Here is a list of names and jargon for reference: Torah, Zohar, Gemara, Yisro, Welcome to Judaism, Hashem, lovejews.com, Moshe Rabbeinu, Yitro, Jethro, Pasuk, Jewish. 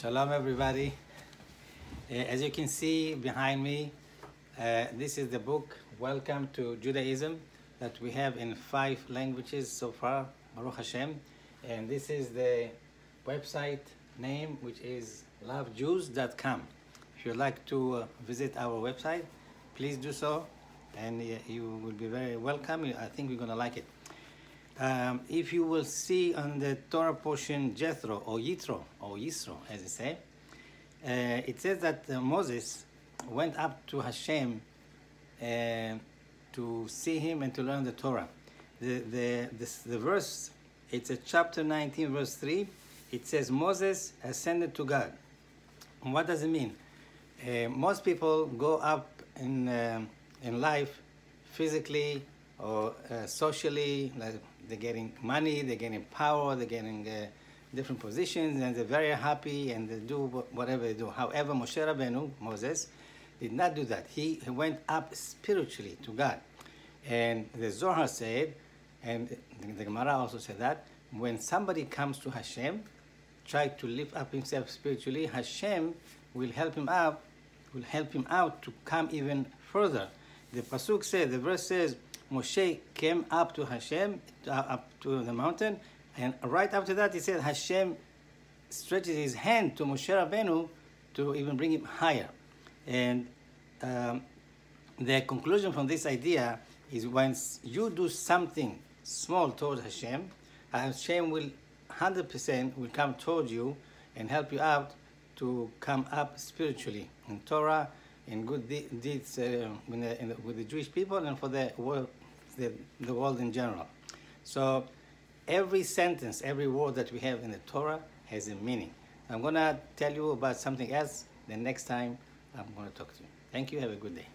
Shalom everybody. As you can see behind me, this is the book Welcome to Judaism that we have in 5 languages so far, Baruch Hashem. And this is the website name, which is lovejews.com. If you'd like to visit our website, please do so, and you will be very welcome. I think we're gonna like it. If you will see on the Torah portion, Jethro or Yitro or Yisro, as they say, it says that Moses went up to Hashem to see him and to learn the Torah. The verse, it's a chapter 19, verse 3. It says Moses ascended to God. And what does it mean? Most people go up in life physically or socially, like they're getting money, they're getting power, they're getting different positions, and they're very happy, and they do whatever they do. However, Moshe Rabbeinu, Moses, did not do that. He went up spiritually to God. And the Zohar said, and the Gemara also said that, when somebody comes to Hashem, try to lift up himself spiritually, Hashem will help him up, will help him out to come even further. The Pasuk said, the verse says, Moshe came up to Hashem, up to the mountain, and right after that he said Hashem stretches his hand to Moshe Rabbeinu to even bring him higher. And the conclusion from this idea is when you do something small towards Hashem, Hashem will 100% will come towards you and help you out to come up spiritually in Torah, in good deeds with the Jewish people and for the world, the world in general. So every sentence, every word that we have in the Torah has a meaning. I'm gonna tell you about something else the next time I'm gonna talk to you. Thank you, have a good day.